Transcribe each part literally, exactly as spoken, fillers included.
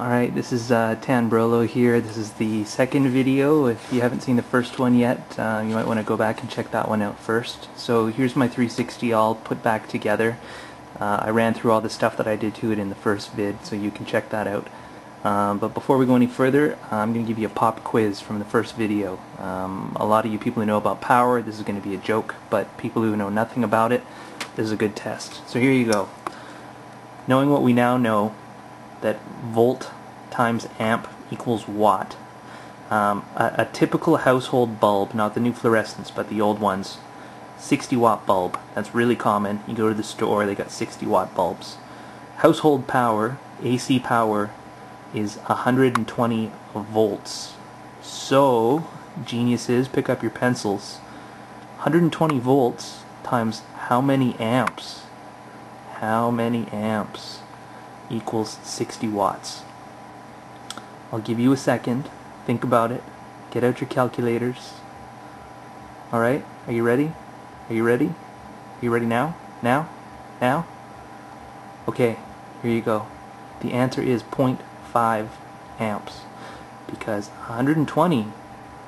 Alright, this is uh, Tanbrolo here. This is the second video. If you haven't seen the first one yet, uh, you might want to go back and check that one out first. So here's my three sixty all put back together. Uh, I ran through all the stuff that I did to it in the first vid, so you can check that out. Um, but before we go any further, I'm going to give you a pop quiz from the first video. Um, a lot of you people who know about power, this is going to be a joke, but people who know nothing about it, this is a good test. So here you go. Knowing what we now know, that volt times amp equals watt. Um, a, a typical household bulb, not the new fluorescents, but the old ones, sixty watt bulb. That's really common. You go to the store, they got sixty watt bulbs. Household power, A C power, is one hundred twenty volts. So, geniuses, pick up your pencils. one hundred twenty volts times how many amps? How many amps? Equals sixty watts. I'll give you a second. Think about it. Get out your calculators. Alright, are you ready? Are you ready? Are you ready now? Now? Now? Okay, here you go. The answer is zero point five amps, because one hundred twenty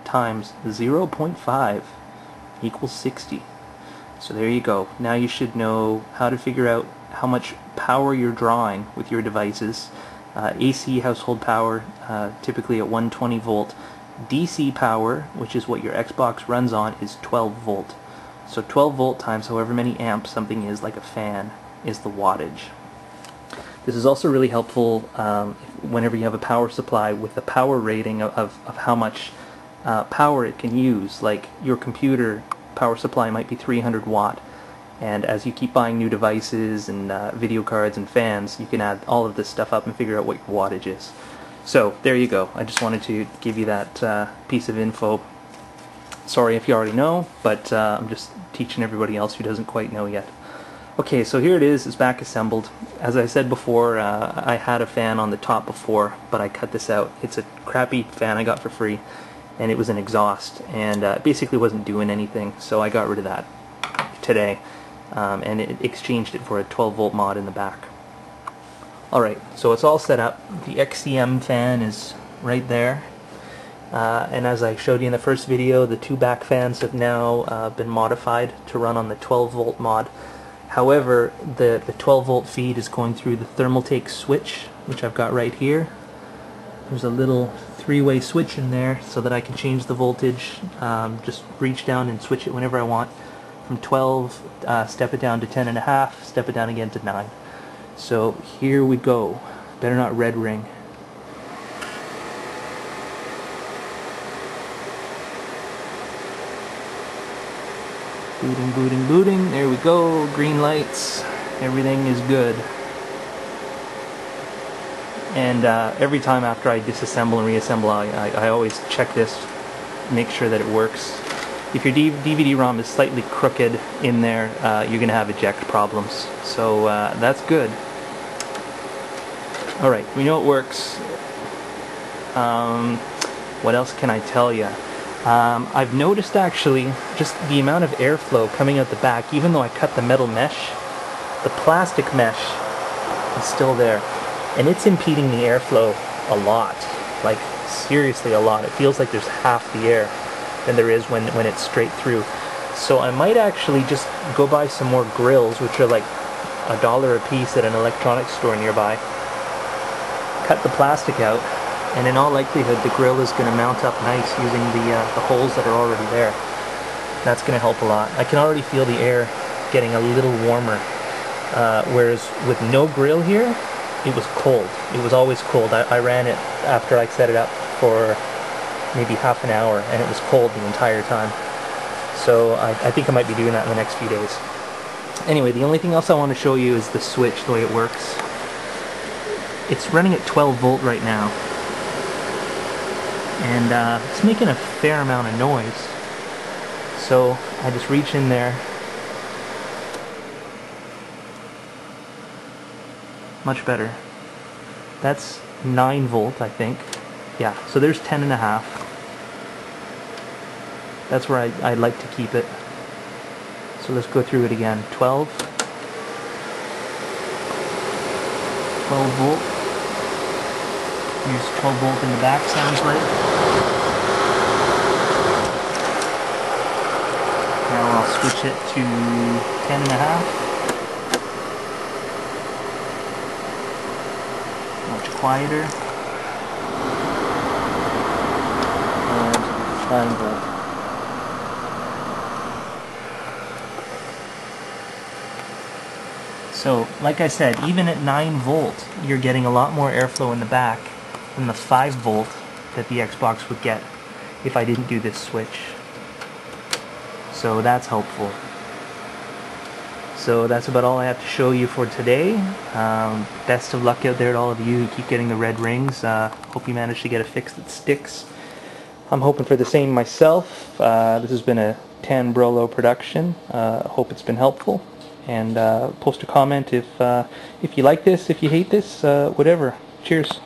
times zero point five equals sixty. So there you go. Now you should know how to figure out how much power you're drawing with your devices. Uh, A C household power, uh, typically at one hundred twenty volt. D C power, which is what your Xbox runs on, is twelve volt. So twelve volt times however many amps something is, like a fan, is the wattage. This is also really helpful um, whenever you have a power supply with a power rating of, of, of how much uh, power it can use. Like your computer power supply might be three hundred watt. And as you keep buying new devices and uh, video cards and fans, you can add all of this stuff up and figure out what your wattage is. So there you go. I just wanted to give you that uh, piece of info. Sorry if you already know, but uh, I'm just teaching everybody else who doesn't quite know yet. Okay, so here it is. It's back assembled. As I said before, uh, I had a fan on the top before, but I cut this out. It's a crappy fan I got for free, and it was an exhaust, and uh, it basically wasn't doing anything, so I got rid of that today. Um, and it exchanged it for a twelve volt mod in the back. Alright, so it's all set up. The X C M fan is right there, uh, and as I showed you in the first video, the two back fans have now uh, been modified to run on the twelve volt mod. However, the, the twelve volt feed is going through the Thermaltake switch, which I've got right here. There's a little three-way switch in there so that I can change the voltage, um, just reach down and switch it whenever I want. From twelve, uh, step it down to ten and a half, step it down again to nine. So here we go. Better not red ring. Booting, booting, booting. There we go. Green lights. Everything is good. And uh, every time after I disassemble and reassemble, I, I, I always check this, make sure that it works. If your D V D ROM is slightly crooked in there, uh, you're going to have eject problems. So uh, that's good. Alright, we know it works. Um, what else can I tell you? Um, I've noticed actually just the amount of airflow coming out the back. Even though I cut the metal mesh, the plastic mesh is still there. And it's impeding the airflow a lot. Like, seriously a lot. It feels like there's half the air than there is when, when it's straight through. So I might actually just go buy some more grills, which are like a dollar a piece at an electronics store nearby, cut the plastic out, and in all likelihood the grill is going to mount up nice using the, uh, the holes that are already there. That's going to help a lot. I can already feel the air getting a little warmer, uh, whereas with no grill here, it was cold. It was always cold. I, I ran it after I set it up for maybe half an hour, and it was cold the entire time. So I, I think I might be doing that in the next few days. Anyway, the only thing else I want to show you is the switch, the way it works. It's running at twelve volt right now, and uh, it's making a fair amount of noise. So I just reach in there. Much better. That's nine volt, I think. Yeah, so there's ten and a half. That's where I'd, I'd like to keep it. So let's go through it again. twelve volt. Use twelve volt in the back, sounds right. Now I'll switch it to ten and a half. Much quieter. And nine volt. So, like I said, even at nine volt, you're getting a lot more airflow in the back than the five volt that the Xbox would get if I didn't do this switch. So that's helpful. So that's about all I have to show you for today. Um, best of luck out there to all of you who keep getting the red rings. Uh, hope you manage to get a fix that sticks. I'm hoping for the same myself. Uh, this has been a Tanbrolo production. Uh, hope it's been helpful. And uh, post a comment if, uh, if you like this, if you hate this, uh, whatever. Cheers.